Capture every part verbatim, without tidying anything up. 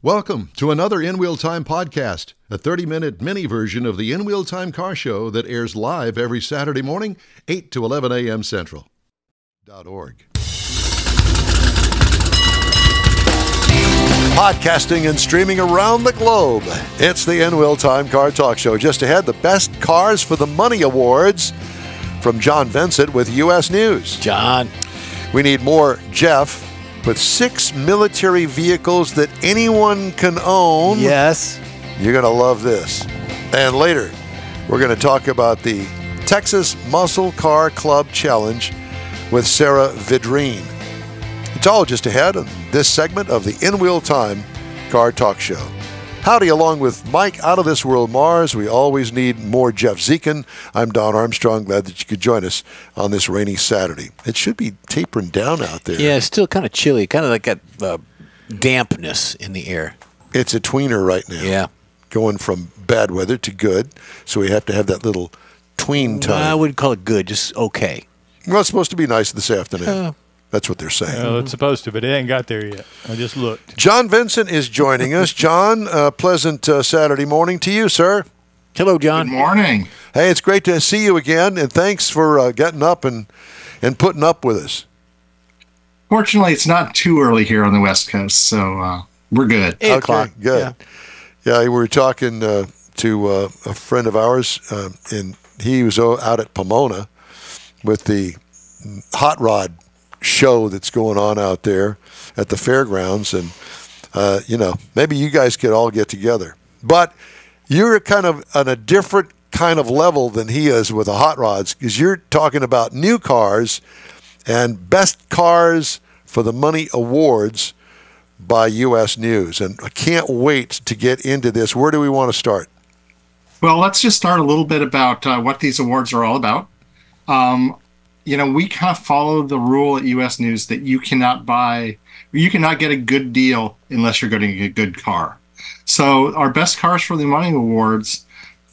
Welcome to another In Wheel Time podcast, a thirty-minute mini version of the In Wheel Time car show that airs live every Saturday morning, eight to eleven a m Central. .org. Podcasting and streaming around the globe, it's the In Wheel Time Car Talk Show. Just ahead, the Best Cars for the Money Awards from John Vincent with U S News. John. We need more Jeff with six military vehicles that anyone can own. Yes. You're going to love this. And later, we're going to talk about the Texas Muscle Car Club Challenge with Sarah Vidrine. It's all just ahead on this segment of the In Wheel Time Car Talk Show. Howdy, along with Mike, out of this world, Mars. We always need more Jeff Zekin. I'm Don Armstrong. Glad that you could join us on this rainy Saturday. It should be tapering down out there. Yeah, it's still kind of chilly, kind of like that uh, dampness in the air. It's a tweener right now. Yeah. Going from bad weather to good, so we have to have that little tween time. Well, I wouldn't call it good, just okay. Well, it's supposed to be nice this afternoon. Uh, That's what they're saying. Well, it's supposed to, but it ain't got there yet. I just looked. John Vincent is joining us. John, uh, pleasant uh, Saturday morning to you, sir. Hello, John. Good morning. Hey, it's great to see you again, and thanks for uh, getting up and, and putting up with us. Fortunately, it's not too early here on the West Coast, so uh, we're good. Eight okay, o'clock. Good. Yeah. yeah, we were talking uh, to uh, a friend of ours, uh, and he was out at Pomona with the hot rod show that's going on out there at the fairgrounds, and uh, you know, maybe you guys could all get together. But you're kind of on a different kind of level than he is with the hot rods, because you're talking about new cars and best cars for the money awards by U S News, and I can't wait to get into this. Where do we want to start? Well, let's just start a little bit about uh, what these awards are all about. Um, You know, we kind of follow the rule at U S News that you cannot buy, you cannot get a good deal unless you're getting a good car. So our Best Cars for the Money Awards,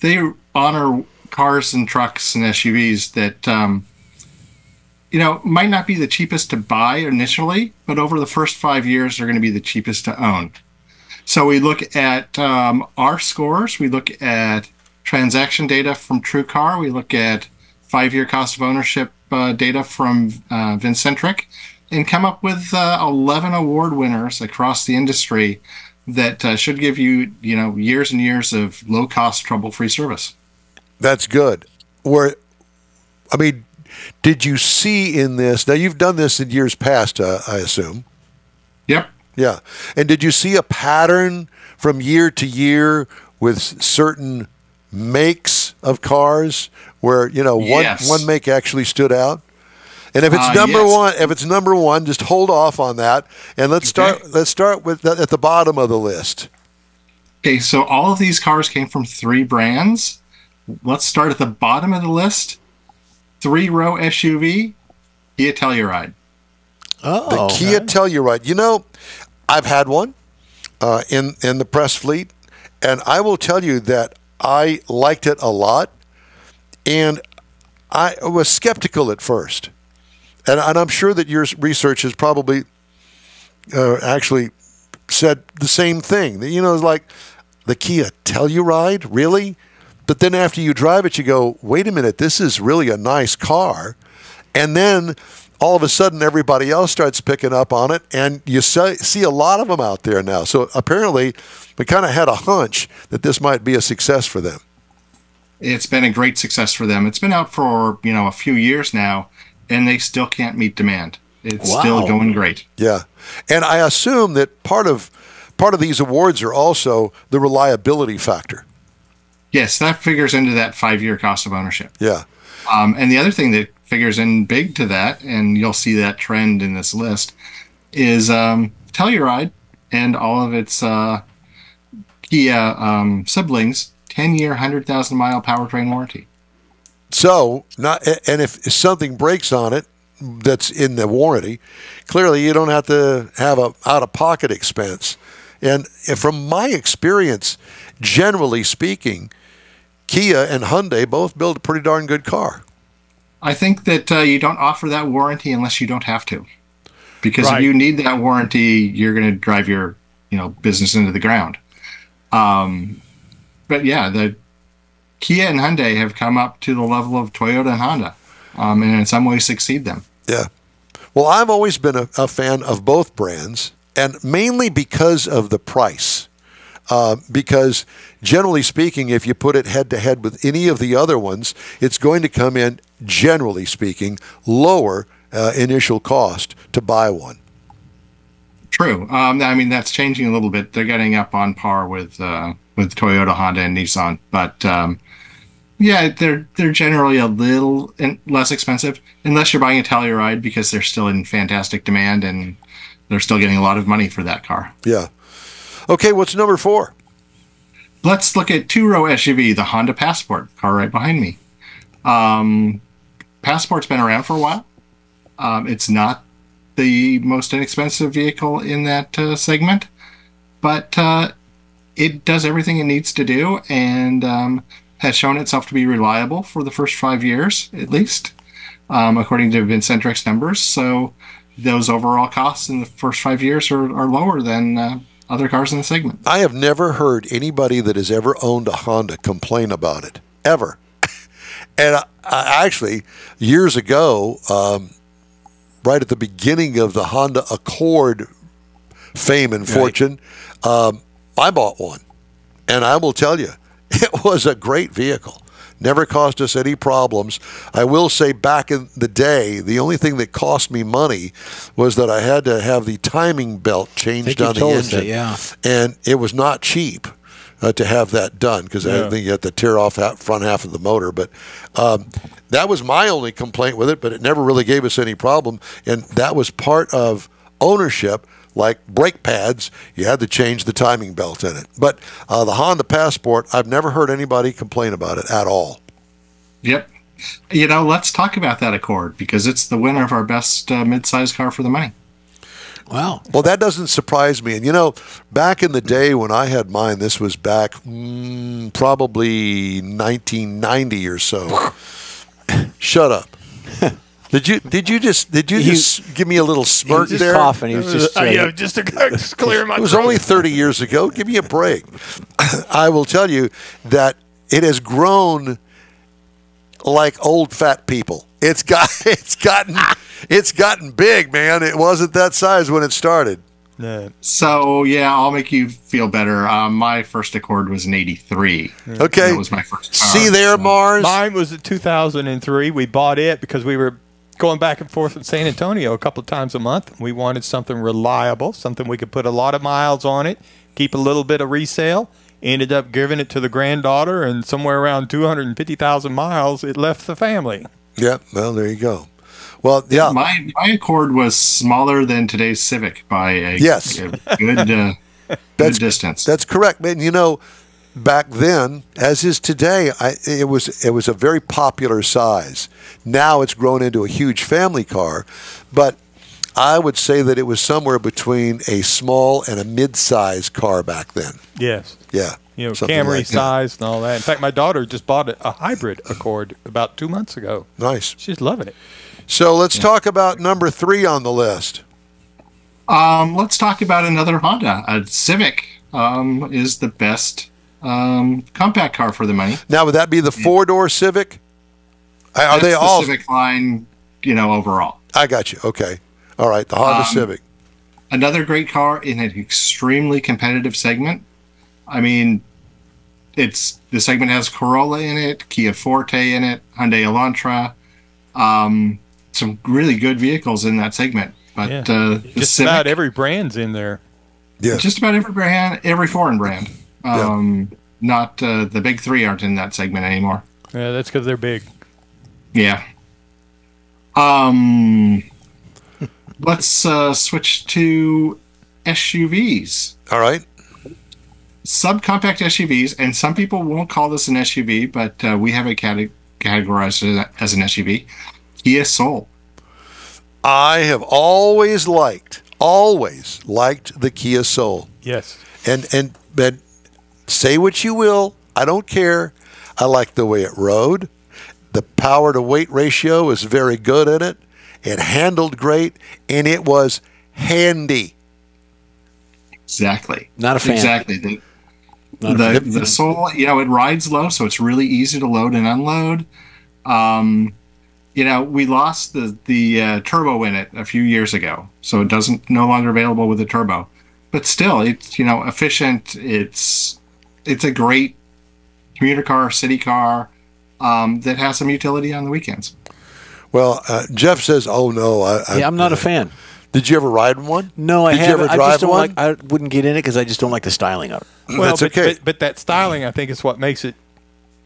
they honor cars and trucks and S U Vs that, um, you know, might not be the cheapest to buy initially, but over the first five years, they're going to be the cheapest to own. So we look at um, our scores. We look at transaction data from TrueCar. We look at five-year cost of ownership Uh, data from uh, Vincentric, and come up with uh, eleven award winners across the industry that uh, should give you, you know, years and years of low-cost, trouble-free service. That's good. Or, I mean, did you see in this? Now, you've done this in years past, uh, I assume. Yep. Yeah. And did you see a pattern from year to year with certain makes of cars where, you know, one, yes. one make actually stood out? And if it's uh, number yes. one, if it's number one, just hold off on that. And let's okay. start, let's start with that at the bottom of the list. Okay. So all of these cars came from three brands. Let's start at the bottom of the list. Three row S U V, Kia Telluride. Oh, the okay. Kia Telluride. You know, I've had one, uh, in, in the press fleet. And I will tell you that I liked it a lot, and I was skeptical at first. And, and I'm sure that your research has probably uh, actually said the same thing. You know, it's like, the Kia Telluride, really? But then after you drive it, you go, wait a minute, this is really a nice car. And then all of a sudden, everybody else starts picking up on it, and you see a lot of them out there now. So apparently, we kind of had a hunch that this might be a success for them. It's been a great success for them. It's been out for, you know, a few years now, and they still can't meet demand. It's wow. still going great. Yeah. And I assume that part of part of these awards are also the reliability factor. Yes, that figures into that five-year cost of ownership. Yeah. Um, and the other thing that figures in big to that, and you'll see that trend in this list, is um, Telluride and all of its uh, Kia um, siblings, ten-year, one hundred thousand mile powertrain warranty. So, not and if something breaks on it that's in the warranty, clearly you don't have to have a out-of-pocket expense. And from my experience, generally speaking, Kia and Hyundai both build a pretty darn good car. I think that uh, you don't offer that warranty unless you don't have to. Because right. if you need that warranty, you're going to drive your you know, business into the ground. Um, but yeah, the Kia and Hyundai have come up to the level of Toyota and Honda, um, and in some ways succeed them. Yeah. Well, I've always been a, a fan of both brands, and mainly because of the price. Uh, because generally speaking, if you put it head to head with any of the other ones, it's going to come in, generally speaking, lower uh, initial cost to buy one. True. Um, I mean, that's changing a little bit. They're getting up on par with uh, with Toyota, Honda, and Nissan. But um, yeah, they're they're generally a little less expensive, unless you're buying a Telluride, because they're still in fantastic demand and they're still getting a lot of money for that car. Yeah. Okay, what's number four? Let's look at two-row S U V, the Honda Passport, car right behind me. Um, Passport's been around for a while. Um, it's not the most inexpensive vehicle in that uh, segment, but uh, it does everything it needs to do, and um, has shown itself to be reliable for the first five years, at least, um, according to Vincentric's numbers. So those overall costs in the first five years are, are lower than... Uh, other cars in the segment. I have never heard anybody that has ever owned a Honda complain about it, ever. And I, I actually, years ago, um, right at the beginning of the Honda Accord fame and fortune, right. um, I bought one. And I will tell you, it was a great vehicle. Never cost us any problems. I will say, back in the day, the only thing that cost me money was that I had to have the timing belt changed on the engine. That, yeah. And it was not cheap uh, to have that done, because yeah. I think you had to tear off that front half of the motor. But um, that was my only complaint with it, but it never really gave us any problem. And that was part of ownership. Like brake pads, you had to change the timing belt in it. But uh, the Honda Passport, I've never heard anybody complain about it at all. Yep. You know, let's talk about that Accord, because it's the winner of our best uh, midsize car for the money. Wow. Well, that doesn't surprise me. And, you know, back in the day when I had mine, this was back mm, probably nineteen ninety or so. Shut up. Did you did you just did you he, just give me a little smirk there? He was just there? coughing. He was just, uh, yeah, just, to, just clearing my. It was throat. Only thirty years ago. Give me a break. I will tell you that it has grown like old fat people. It's got it's gotten it's gotten big, man. It wasn't that size when it started. No. So yeah, I'll make you feel better. Uh, my first Accord was an eighty-three. Okay, that was my first car. See there, Mars. Mine was a two thousand and three. We bought it because we were going back and forth in San Antonio a couple of times a month. We wanted something reliable, something we could put a lot of miles on it, keep a little bit of resale. Ended up giving it to the granddaughter, and somewhere around two hundred fifty thousand miles, it left the family. Yeah, well, there you go. Well, yeah. My, my Accord was smaller than today's Civic by a, yes. a good, uh, good distance. That's correct. Man, you know, back then, as is today, I, it was it was a very popular size. Now it's grown into a huge family car, but I would say that it was somewhere between a small and a mid-size car back then. Yes. Yeah. You know, Camry like size and all that. In fact, my daughter just bought a hybrid Accord about two months ago. Nice. She's loving it. So let's yeah. talk about number three on the list. Um, let's talk about another Honda. A Civic um, is the best Um, compact car for the money. Now, would that be the four-door Civic? That's Are they the all Civic line? You know, overall. I got you. Okay, all right. The Honda um, Civic, another great car in an extremely competitive segment. I mean, it's the segment has Corolla in it, Kia Forte in it, Hyundai Elantra, um, some really good vehicles in that segment. But yeah. uh, the just Civic, about every brand's in there. Yeah, just about every brand, every foreign brand. Um, yeah. Not uh, the big three aren't in that segment anymore. Yeah, that's because they're big. Yeah. Um, let's uh, switch to S U Vs. All right. Subcompact S U Vs, and some people won't call this an S U V, but uh, we have it cate categorized it as an S U V. Kia Soul. I have always liked, always liked the Kia Soul. Yes. And and and. Say what you will, I don't care. I like the way it rode. The power to weight ratio is very good in it. It handled great, and it was handy. Exactly. Not a fan. Exactly. The, the, the Soul, you know, it rides low, so it's really easy to load and unload. Um, you know, we lost the, the uh, turbo in it a few years ago, so it doesn't no longer available with a turbo. But still, it's, you know, efficient. It's it's a great commuter car, city car, um, that has some utility on the weekends. Well, uh, Jeff says, oh, no. I, I, yeah, I'm not uh, a fan. Did you ever ride one? No, I Did haven't. You ever drive I just don't one? Like, I wouldn't get in it because I just don't like the styling of it. Well, that's but, okay. But, but that styling, I think, is what makes it,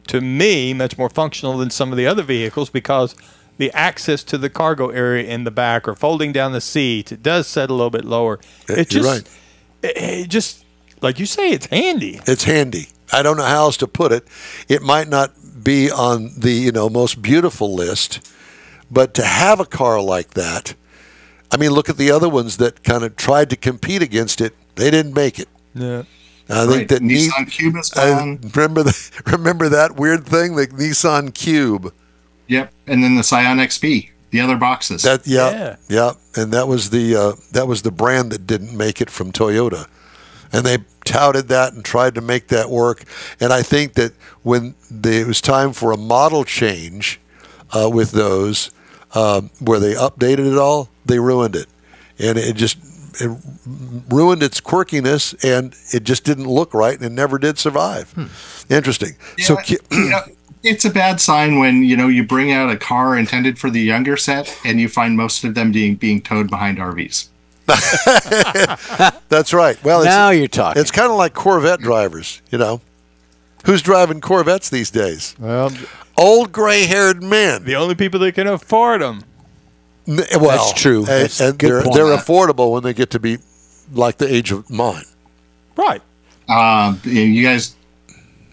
to me, much more functional than some of the other vehicles, because the access to the cargo area in the back or folding down the seat, it does set a little bit lower. It, it just, you're right. It, it just, like you say, it's handy. It's handy. I don't know how else to put it. It might not be on the, you know, most beautiful list, but to have a car like that, I mean, look at the other ones that kind of tried to compete against it. They didn't make it. Yeah, I right. think that Nissan Cube is gone. Remember, the, remember that weird thing, the Nissan Cube. Yep, and then the Scion X P, the other boxes. That yeah, yeah, yeah. And that was the uh, that was the brand that didn't make it from Toyota, and they touted that and tried to make that work. And I think that when they, it was time for a model change uh, with those. Um, where they updated it all, they ruined it, and it just it ruined its quirkiness, and it just didn't look right, and it never did survive. Hmm. Interesting. Yeah, so you know, it's a bad sign when you know you bring out a car intended for the younger set, and you find most of them being being towed behind R Vs. That's right. Well, it's, now you're talking. It's kind of like Corvette drivers, you know. Who's driving Corvettes these days? Well, old gray-haired men. The only people that can afford them. N well, that's true. That's and they're, they're affordable when they get to be like the age of mine. Right. Uh, you guys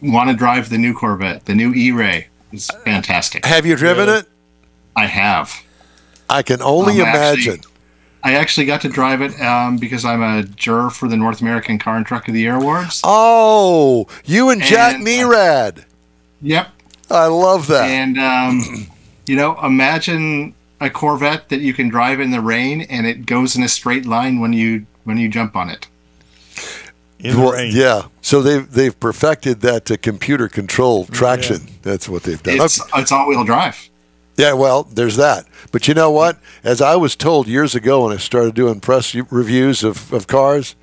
want to drive the new Corvette, the new E-Ray. It's fantastic. Uh, have you driven really? it? I have. I can only um, imagine. Actually, I actually got to drive it um, because I'm a juror for the North American Car and Truck of the Year Awards. Oh, you and Jack and, Nerad. Uh, yep. I love that. And, um, you know, imagine a Corvette that you can drive in the rain and it goes in a straight line when you when you jump on it. In the rain. Yeah. So they've, they've perfected that uh, computer control traction. Yeah. That's what they've done. It's, it's all-wheel drive. Yeah, well, there's that. But you know what? As I was told years ago when I started doing press reviews of, of cars,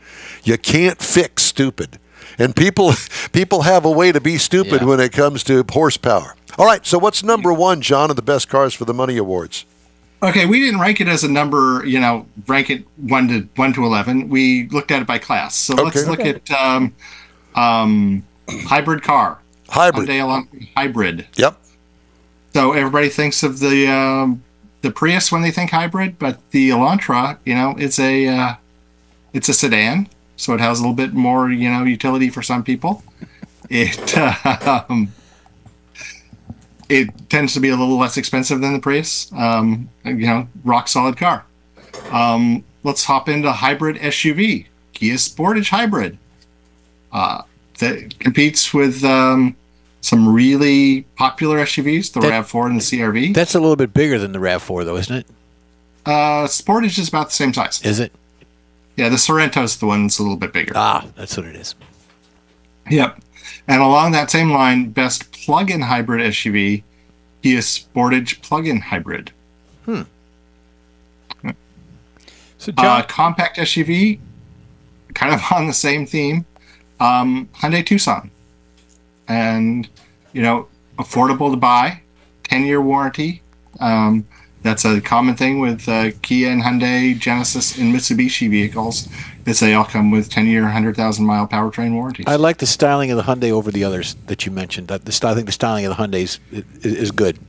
you can't fix stupid. And people people have a way to be stupid yeah. when it comes to horsepower. All right, so what's number one, John, of the best cars for the money awards? Okay, we didn't rank it as a number, you know, rank it one to one to eleven. We looked at it by class. So okay. let's look okay. at um, um, hybrid car. Hybrid. Hyundai hybrid. Yep. So everybody thinks of the um, the Prius when they think hybrid, but the Elantra, you know, it's a uh, it's a sedan, so it has a little bit more, you know, utility for some people. It uh, um, it tends to be a little less expensive than the Prius. Um, you know, rock solid car. Um, let's hop into hybrid S U V, Kia Sportage hybrid, uh, that competes with. Um, Some really popular S U Vs, the that, RAV four and the C R V. That's a little bit bigger than the RAV four, though, isn't it? Uh, Sportage is about the same size. Is it? Yeah, the Sorrento's the one that's a little bit bigger. Ah, that's what it is. Yep. And along that same line, best plug-in hybrid S U V, Kia Sportage plug-in hybrid. Hmm. So John uh, compact S U V, kind of on the same theme, um, Hyundai Tucson. And, you know, affordable to buy, ten-year warranty. Um, that's a common thing with uh, Kia and Hyundai, Genesis, and Mitsubishi vehicles. Is they all come with ten-year, one hundred thousand mile powertrain warranties. I like the styling of the Hyundai over the others that you mentioned. I think the styling of the Hyundais is good.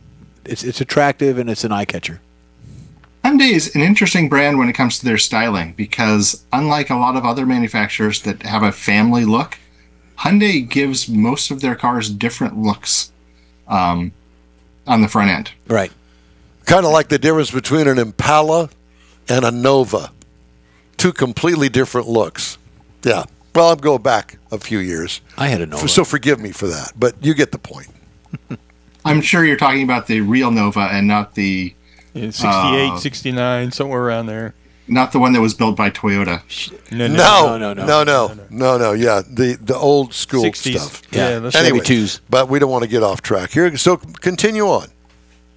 It's, it's attractive, and it's an eye-catcher. Hyundai is an interesting brand when it comes to their styling because, unlike a lot of other manufacturers that have a family look, Hyundai gives most of their cars different looks um, on the front end. Right. Kind of like the difference between an Impala and a Nova. Two completely different looks. Yeah. Well, I'm going back a few years. I had a Nova. So forgive me for that, but you get the point. I'm sure you're talking about the real Nova and not the... Yeah, sixty-eight, uh, sixty-nine, somewhere around there. Not the one that was built by Toyota. No, no, no, no, no, no, no, no, no, no. Yeah, the the old school sixties stuff. Yeah, yeah. Anyway, but we don't want to get off track here, so continue on.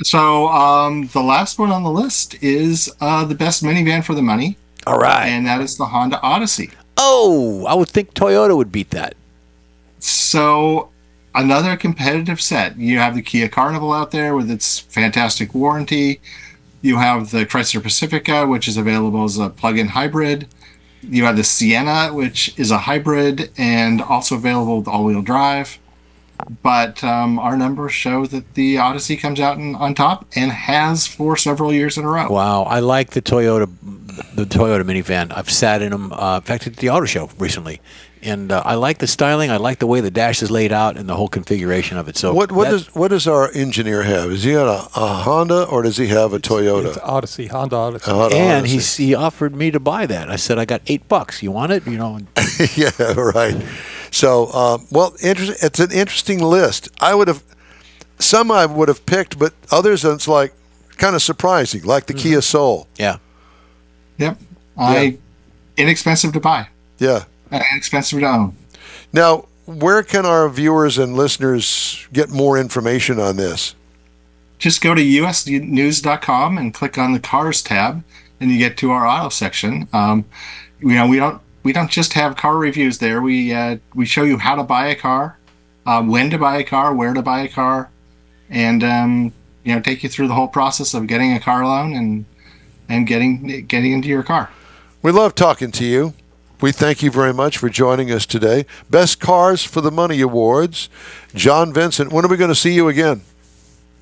So um, the last one on the list is uh, the best minivan for the money. All right, and that is the Honda Odyssey. Oh, I would think Toyota would beat that. So another competitive set. You have the Kia Carnival out there with its fantastic warranty. You have the Chrysler Pacifica, which is available as a plug-in hybrid. You have the Sienna, which is a hybrid and also available with all-wheel drive. But um, our numbers show that the Odyssey comes out in, on top and has for several years in a row. Wow, I like the Toyota, the Toyota minivan. I've sat in them. Uh, in fact, at the auto show recently. And uh, I like the styling. I like the way the dash is laid out and the whole configuration of it. So what what does what does our engineer have? Is he on a, a Honda or does he have a Toyota? It's Odyssey, Honda Odyssey. Honda and Odyssey. He he offered me to buy that. I said I got eight bucks. You want it? You know. Yeah, right. So um, well, interesting. It's an interesting list. I would have some I would have picked, but others it's like kind of surprising, like the mm-hmm. Kia Soul. Yeah. Yep. I yeah. Inexpensive to buy. Yeah. Expensive to own. Now, where can our viewers and listeners get more information on this? Just go to U S news dot com and click on the Cars tab, and you get to our auto section. Um, you know, we don't we don't just have car reviews there. We uh, we show you how to buy a car, um, when to buy a car, where to buy a car, and um, you know, take you through the whole process of getting a car loan and and getting getting into your car. We love talking to you. We thank you very much for joining us today. Best Cars for the Money Awards. John Vincent, when are we going to see you again?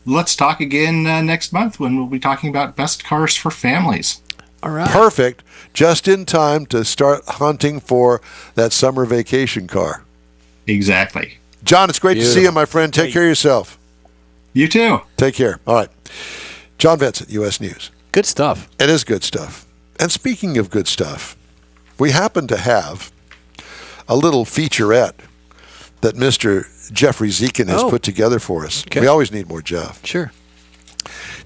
Let's talk again uh, next month when we'll be talking about best cars for families. All right. Perfect. Just in time to start hunting for that summer vacation car. Exactly. John, it's great Beautiful. to see you, my friend. Take hey. care of yourself. You too. Take care. All right. John Vincent, U S News. Good stuff. It is good stuff. And speaking of good stuff, we happen to have a little featurette that Mister Jeffrey Zekin has oh. put together for us. Okay. We always need more Jeff. Sure.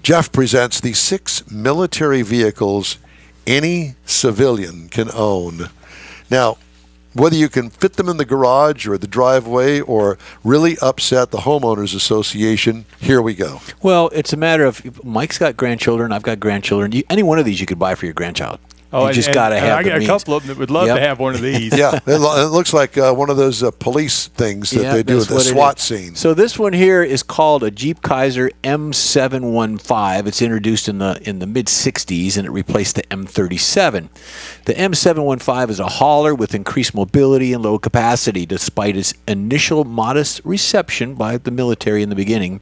Jeff presents the six military vehicles any civilian can own. Now, whether you can fit them in the garage or the driveway or really upset the homeowners association, here we go. Well, it's a matter of Mike's got grandchildren, I've got grandchildren. You, any one of these you could buy for your grandchild. Oh, you and, just got to have. I got a means. couple of them that would love yep. to have one of these. Yeah, it, lo it looks like uh, one of those uh, police things that yep, they do with the SWAT scene. So this one here is called a Jeep Kaiser M seven fifteen. It's introduced in the in the mid sixties and it replaced the M thirty-seven. The M seven fifteen is a hauler with increased mobility and low capacity, despite its initial modest reception by the military in the beginning.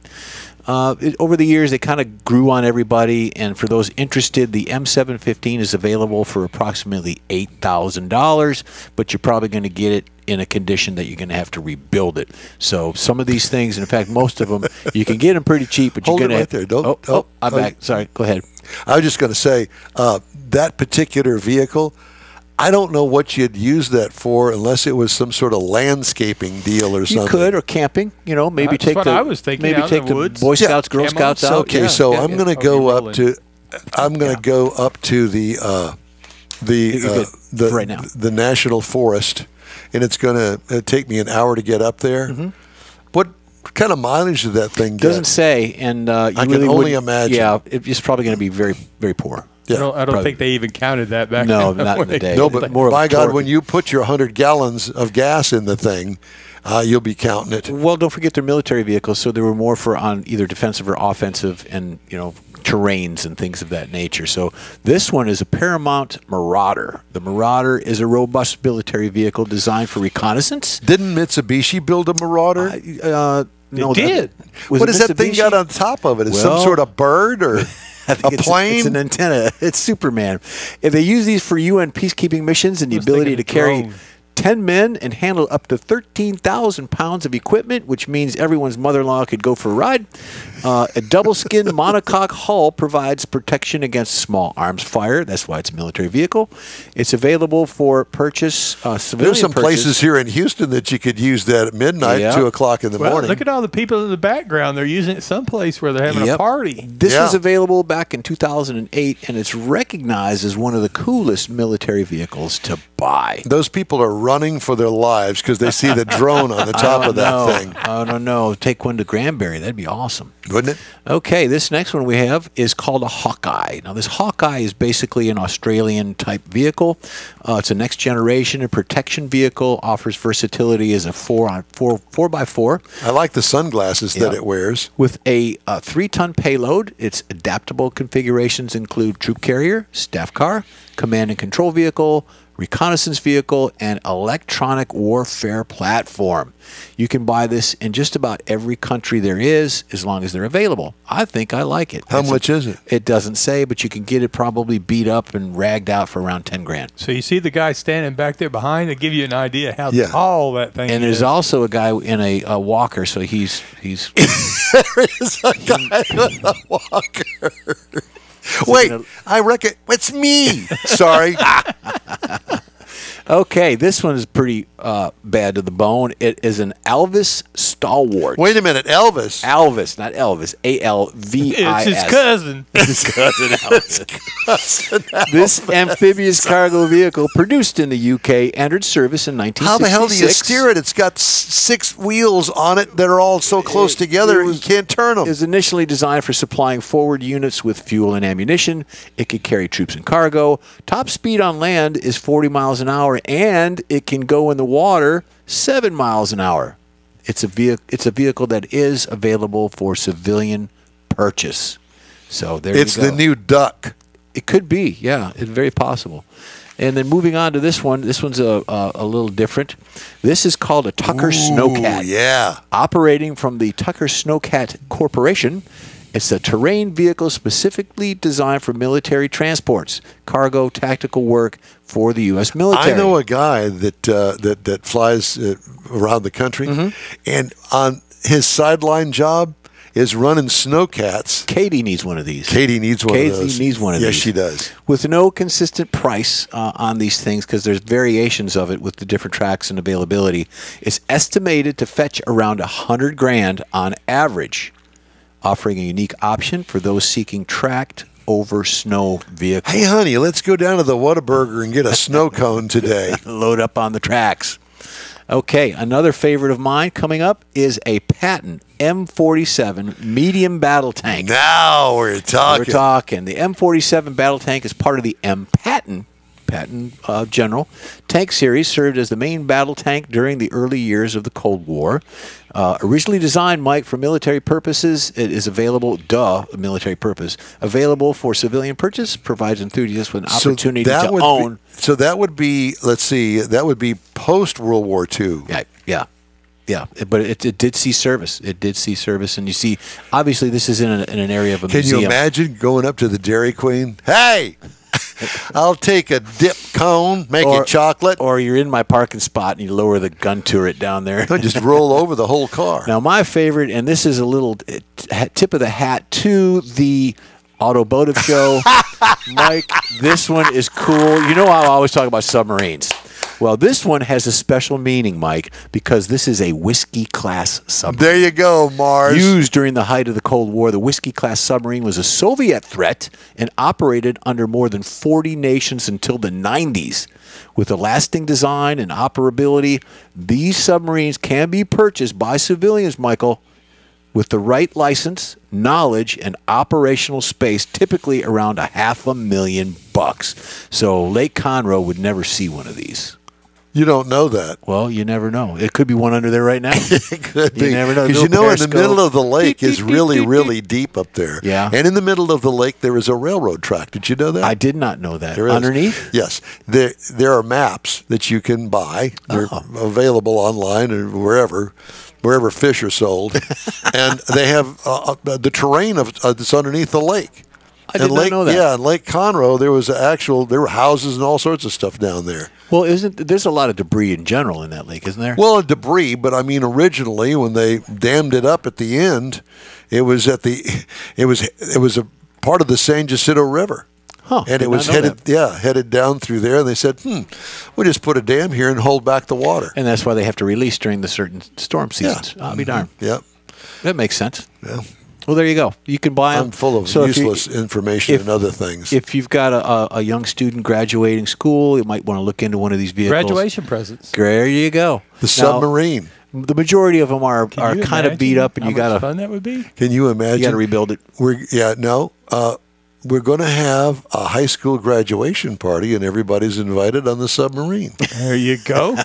Uh, it, over the years, they kind of grew on everybody, and for those interested, the M seven fifteen is available for approximately eight thousand dollars, but you're probably going to get it in a condition that you're going to have to rebuild it. So some of these things, in fact, most of them, you can get them pretty cheap, but Hold you're going right to... Hold it right there. Don't, oh, oh, I'm oh, back. Sorry. Go ahead. I was just going to say, uh, that particular vehicle... I don't know what you'd use that for unless it was some sort of landscaping deal or you something. You could, or camping, you know, maybe That's take what the, I was thinking maybe out take the, woods. the Boy Scouts, yeah. Girl Scouts out. Okay, yeah, so yeah, I'm yeah. going to go up to I'm going to yeah. go up to the uh, the uh, the right now. the National Forest, and it's going to take me an hour to get up there. Mm-hmm. What kind of mileage did that thing get? Doesn't say, and uh, you I really can only imagine. Yeah, it's probably going to be very very poor. Yeah, I don't, I don't think they even counted that back no, in the, not in the day. No, but more by God, when you put your one hundred gallons of gas in the thing, uh, you'll be counting it. Well, don't forget they're military vehicles, so they were more for on either defensive or offensive and, you know, terrains and things of that nature. So this one is a Paramount Marauder. The Marauder is a robust military vehicle designed for reconnaissance. Didn't Mitsubishi build a Marauder? Uh, uh, no, it did. That, what it has that thing got on top of it? Is well, some sort of bird or... I think a it's, plane? It's an antenna. It's Superman. They use these for U N peacekeeping missions and the ability to carry ten men and handle up to thirteen thousand pounds of equipment, which means everyone's mother-in-law could go for a ride. Uh, a double-skin monocoque hull provides protection against small arms fire. That's why it's a military vehicle. It's available for purchase, uh, civilian There's some purchase. places here in Houston that you could use that at midnight, yeah. two o'clock in the well, morning. Look at all the people in the background. They're using it someplace where they're having yep. a party. This yeah. was available back in two thousand eight, and it's recognized as one of the coolest military vehicles to buy. Those people are running for their lives because they see the drone on the top of that know. thing. I don't know. Take one to Granbury. That'd be awesome. Wouldn't it? Okay, this next one we have is called a Hawkeye. Now, this Hawkeye is basically an Australian-type vehicle. Uh, it's a next-generation and protection vehicle, offers versatility as a four-on-four, four, four by four. I like the sunglasses yeah. that it wears. With a uh, three-ton payload, its adaptable configurations include troop carrier, staff car, command and control vehicle, reconnaissance vehicle, and electronic warfare platform. You can buy this in just about every country there is, as long as they're available. I think I like it. How it's much a, is it? It doesn't say, but you can get it probably beat up and ragged out for around ten grand. So you see the guy standing back there behind to give you an idea how yeah. tall that thing and is. And there's also a guy in a, a walker, so he's... he's there is a guy in a walker. Wait, I reckon it's me. Sorry. Okay, this one is pretty uh, bad to the bone. It is an Elvis stalwart. Wait a minute, Elvis. Elvis, not Elvis. A L V I S. It's his cousin. His cousin Elvis. His cousin Elvis. This amphibious cargo vehicle, produced in the U K, entered service in nineteen sixty-six. How the hell do you steer it? It's got six wheels on it that are all so close it, together it was, you can't turn them. It was initially designed for supplying forward units with fuel and ammunition. It could carry troops and cargo. Top speed on land is forty miles an hour. And it can go in the water seven miles an hour. It's a vehicle. It's a vehicle that is available for civilian purchase. So there it's you go. It's the new Duck. It could be, yeah. It's very possible. And then moving on to this one. This one's a a, a little different. This is called a Tucker Ooh, Snowcat. Yeah. Operating from the Tucker Snowcat Corporation. It's a terrain vehicle specifically designed for military transports, cargo, tactical work for the U S military. I know a guy that uh, that that flies uh, around the country, mm-hmm. and on his sideline job is running snowcats. Katie needs one of these. Katie needs one Katie of those. Katie needs one of yes, these. Yes, she does. With no consistent price uh, on these things, because there's variations of it with the different tracks and availability. It's estimated to fetch around a hundred grand on average, offering a unique option for those seeking tracked over snow vehicles. Hey, honey, let's go down to the Whataburger and get a snow cone today. Load up on the tracks. Okay, another favorite of mine coming up is a Patton M forty-seven medium battle tank. Now we're talking. We're talking. The M forty-seven battle tank is part of the M Patton. Patton uh, General Tank Series served as the main battle tank during the early years of the Cold War. Uh, originally designed, Mike, for military purposes, it is available, duh, military purpose, available for civilian purchase, provides enthusiasts with an so opportunity to own. Be, so that would be, let's see, that would be post-World War Two. Yeah, yeah. Yeah, but it, it did see service. It did see service, and you see, obviously, this is in, a, in an area of a Can museum. Can you imagine going up to the Dairy Queen? Hey! I'll take a dip cone, make or, it chocolate. Or you're in my parking spot and you lower the gun turret down there. They'll just roll over the whole car. Now, my favorite, and this is a little tip of the hat to the Automotive Show, Mike, this one is cool. You know I always talk about submarines. Well, this one has a special meaning, Mike, because this is a whiskey-class submarine. There you go, Mars. Used during the height of the Cold War, the whiskey-class submarine was a Soviet threat and operated under more than forty nations until the nineties. With a lasting design and operability, these submarines can be purchased by civilians, Michael, with the right license, knowledge, and operational space, typically around a half a million bucks. So Lake Conroe would never see one of these. You don't know that. Well, you never know. It could be one under there right now. It could be. You never know. Because you know, in the middle of the lake is really, really deep up there. Yeah. And in the middle of the lake, there is a railroad track. Did you know that? I did not know that. There is. Underneath? Yes. There, there are maps that you can buy. They're uh-huh. available online or wherever. Wherever fish are sold, and they have uh, the terrain of uh, that's underneath the lake. I did not know that. Yeah, in Lake Conroe, there was an actual, there were houses and all sorts of stuff down there. Well, isn't there's a lot of debris in general in that lake, isn't there? Well, debris, but I mean, originally when they dammed it up at the end, it was at the, it was it was a part of the San Jacinto River. Huh, and it was headed, that. yeah, headed down through there. And they said, "Hmm, we just put a dam here and hold back the water." And that's why they have to release during the certain storm seasons. Yeah. I'll be darned. Yep, that makes sense. Yeah. Well, there you go. You can buy them. I'm full of so useless you, information if, and other things. If you've got a, a young student graduating school, you might want to look into one of these vehicles. Graduation presents. There you go. The now, submarine. The majority of them are are kind of beat up, and how you got to. Fun that would be. Can you imagine? You got to rebuild it. We're yeah no. Uh, We're going to have a high school graduation party, and everybody's invited on the submarine. There you go.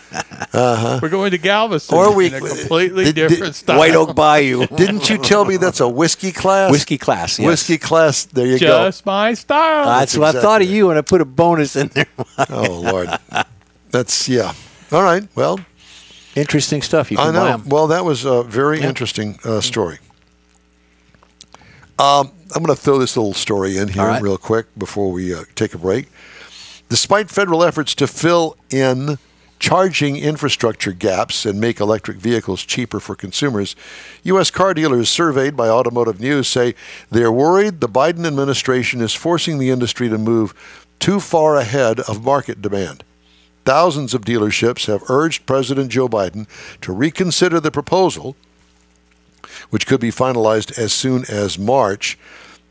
Uh-huh. We're going to Galveston or we, in a completely did, different did, style. White Oak Bayou. Didn't you tell me that's a whiskey class? Whiskey class, yes. Whiskey class, there you Just go. Just my style. That's, that's what exactly. I thought of you, and I put a bonus in there. Oh, Lord. That's, yeah. All right, well. Interesting stuff. You can I know. Buy them. Well, that was a very yeah. interesting uh, story. Um, I'm going to throw this little story in here right. real quick before we uh, take a break. Despite federal efforts to fill in charging infrastructure gaps and make electric vehicles cheaper for consumers, U S car dealers surveyed by Automotive News say they're worried the Biden administration is forcing the industry to move too far ahead of market demand. Thousands of dealerships have urged President Joe Biden to reconsider the proposal, which could be finalized as soon as March,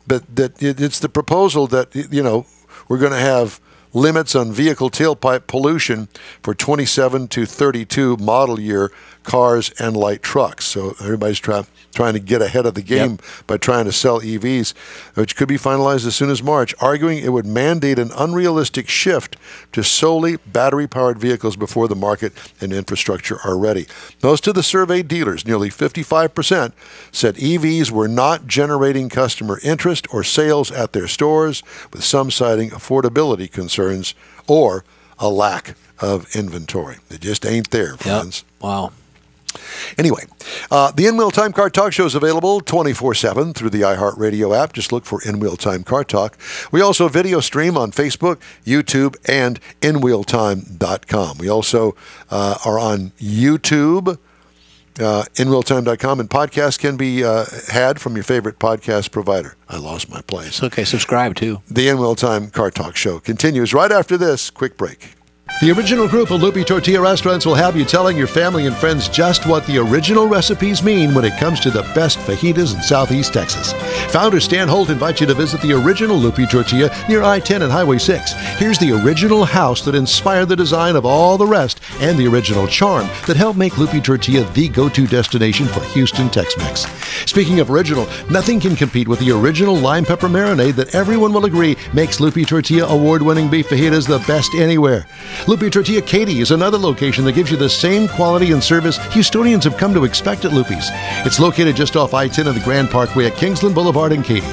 but that it, it's the proposal that, you know, we're going to have limits on vehicle tailpipe pollution for twenty-seven to thirty-two model year cars and light trucks. So everybody's trying trying to get ahead of the game yep. by trying to sell E Vs, which could be finalized as soon as March, arguing it would mandate an unrealistic shift to solely battery-powered vehicles before the market and infrastructure are ready. Most of the surveyed dealers, nearly fifty-five percent, said E Vs were not generating customer interest or sales at their stores, with some citing affordability concerns or a lack of inventory. It just ain't there, friends. Yep. Wow. Anyway, uh, the In Wheel Time Car Talk show is available twenty-four seven through the iHeartRadio app. Just look for In Wheel Time Car Talk. We also video stream on Facebook, YouTube, and In Wheel Time dot com. We also uh, are on YouTube, uh, In Wheel Time dot com, and podcasts can be uh, had from your favorite podcast provider. I lost my place. Okay, subscribe too. The In Wheel Time Car Talk show continues right after this quick break. The Original Group of Lupe Tortilla Restaurants will have you telling your family and friends just what the original recipes mean when it comes to the best fajitas in Southeast Texas. Founder Stan Holt invites you to visit the Original Lupe Tortilla near I ten and Highway six. Here's the original house that inspired the design of all the rest and the original charm that helped make Lupe Tortilla the go-to destination for Houston Tex-Mex. Speaking of original, nothing can compete with the original lime pepper marinade that everyone will agree makes Lupe Tortilla award-winning beef fajitas the best anywhere. Lupe Tortilla Katy is another location that gives you the same quality and service Houstonians have come to expect at Lupe's. It's located just off I ten of the Grand Parkway at Kingsland Boulevard in Katy.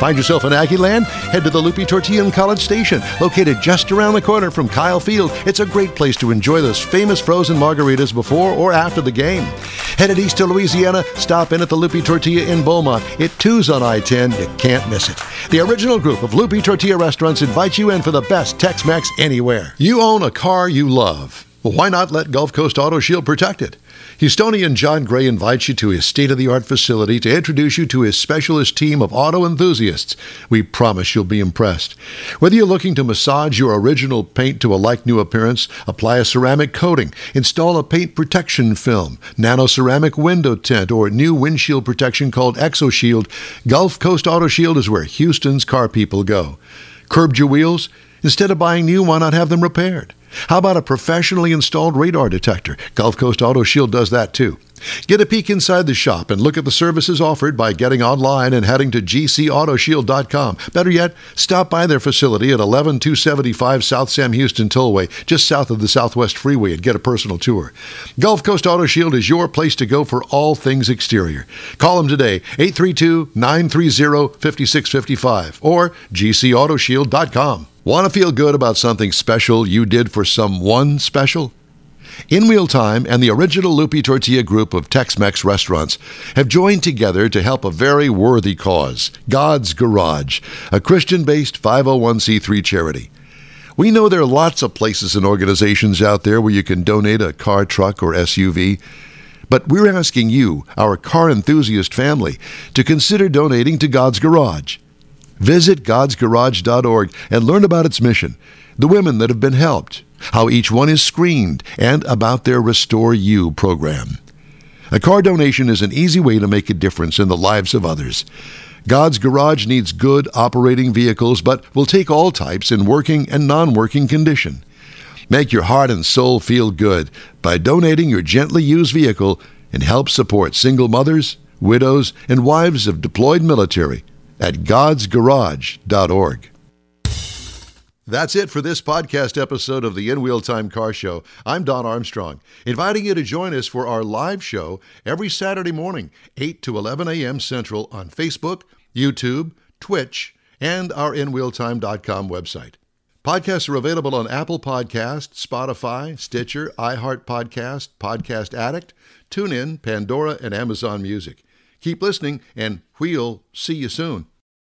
Find yourself in Aggie Land? Head to the Lupe Tortilla in College Station, located just around the corner from Kyle Field. It's a great place to enjoy those famous frozen margaritas before or after the game. Headed east to Louisiana, stop in at the Lupe Tortilla in Beaumont. It two's on I ten. You can't miss it. The Original Group of Lupe Tortilla Restaurants invites you in for the best Tex-Mex anywhere. You own a car you love. Well, why not let Gulf Coast Auto Shield protect it? Houstonian John Gray invites you to his state-of-the-art facility to introduce you to his specialist team of auto enthusiasts. We promise you'll be impressed. Whether you're looking to massage your original paint to a like-new appearance, apply a ceramic coating, install a paint protection film, nano-ceramic window tint, or new windshield protection called ExoShield, Gulf Coast Auto Shield is where Houston's car people go. Curbed your wheels? Instead of buying new, why not have them repaired? How about a professionally installed radar detector? Gulf Coast Auto Shield does that too. Get a peek inside the shop and look at the services offered by getting online and heading to G C Auto Shield dot com. Better yet, stop by their facility at eleven two seventy-five South Sam Houston Tollway, just south of the Southwest Freeway, and get a personal tour. Gulf Coast Auto Shield is your place to go for all things exterior. Call them today, eight three two, nine three zero, five six five five or G C Auto Shield dot com. Want to feel good about something special you did for someone special? In Wheel Time and the original Lupe Tortilla group of Tex-Mex restaurants have joined together to help a very worthy cause, God's Garage, a Christian-based five oh one c three charity. We know there are lots of places and organizations out there where you can donate a car, truck, or S U V, but we're asking you, our car enthusiast family, to consider donating to God's Garage. Visit gods garage dot org and learn about its mission, the women that have been helped, how each one is screened, and about their Restore You program. A car donation is an easy way to make a difference in the lives of others. God's Garage needs good operating vehicles, but will take all types in working and non-working condition. Make your heart and soul feel good by donating your gently used vehicle and help support single mothers, widows, and wives of deployed military at gods garage dot org. That's it for this podcast episode of the In Wheel Time Car Show. I'm Don Armstrong, inviting you to join us for our live show every Saturday morning, eight to eleven a m Central, on Facebook, YouTube, Twitch, and our in wheel time dot com website. Podcasts are available on Apple Podcasts, Spotify, Stitcher, iHeart Podcast, Podcast Addict, TuneIn, Pandora, and Amazon Music. Keep listening, and we'll see you soon.